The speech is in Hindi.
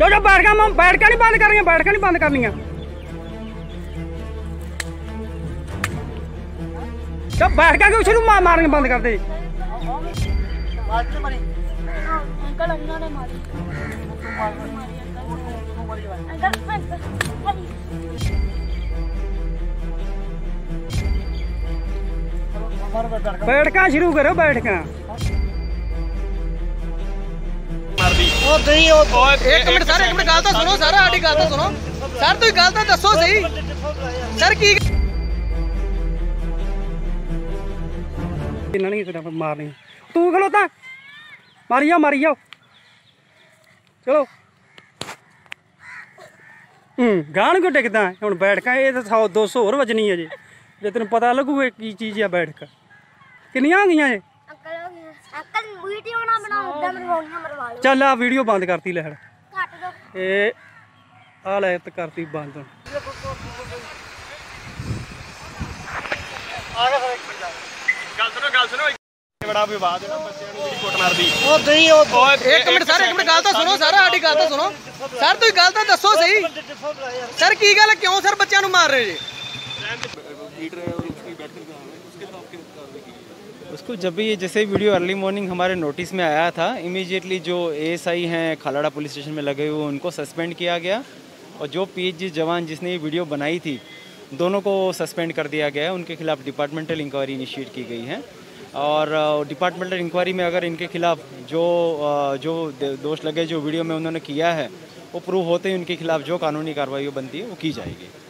चलो बैठका नहीं बंद करेंगे, बैठका नहीं बंद करनी है। जब बैठका के उसे मारने बंद कर दे। बैठका शुरू करो, बैठका एक मिनट सर, एक मिनट गल तो सुनो सर, साडी गल तो सुनो सर, तुसीं गल तो दसो सही सर की नहीं तेरा मारनी। तू खलोता मारी जाओ, मारी जाओ, चलो गान क्यों टिकदा हुण बैठका। ये तो 100-200 होर वजनी है जी, जे तेन पता लगूगा की चीज़ है बैठका। किनियां हो गईयां जी चल आ वीडियो बंद करती लहर ए आ लहर तो करती बंद। बड़ा विवाद है ना बच्चों ने मेरी कोटनार दी। ओ नहीं ओ एक मिनट सर, एक मिनट गल तो सुनो सर, साडी गल तो सुनो सर, तुसीं गल तो दसो सही सर की गल, क्यों सर बच्चों नूं मार रहे जी? उसको जब भी जैसे वीडियो अर्ली मॉर्निंग हमारे नोटिस में आया था, इमीडिएटली जो ASI हैं खालड़ा पुलिस स्टेशन में लगे हुए उनको सस्पेंड किया गया, और जो PHG जवान जिसने ये वीडियो बनाई थी दोनों को सस्पेंड कर दिया गया है। उनके खिलाफ डिपार्टमेंटल इंक्वायरी इनिशिएट की गई है, और डिपार्टमेंटल इंक्वायरी में अगर इनके खिलाफ जो दोष लगे जो वीडियो में उन्होंने किया है वो प्रूव होते ही उनके खिलाफ जो कानूनी कार्रवाई बनती है वो की जाएगी।